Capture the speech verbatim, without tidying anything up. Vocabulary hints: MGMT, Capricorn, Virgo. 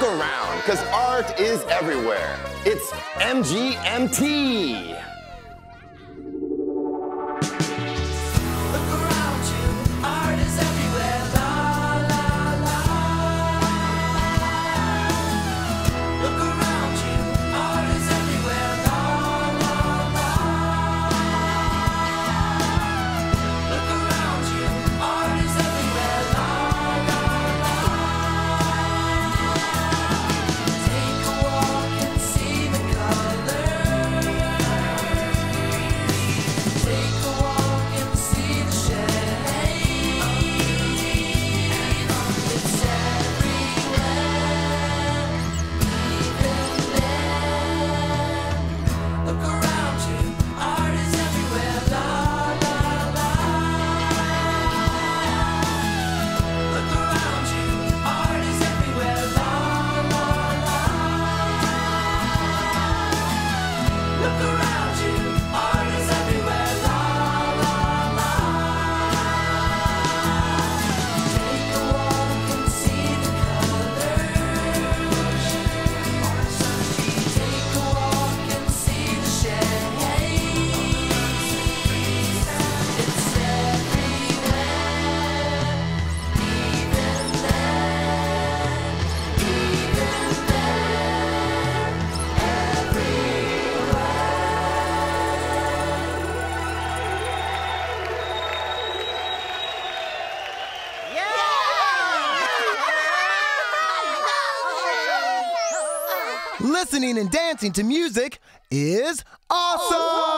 Look around, because art is everywhere. It's M G M T. Listening and dancing to music is awesome! Oh, wow.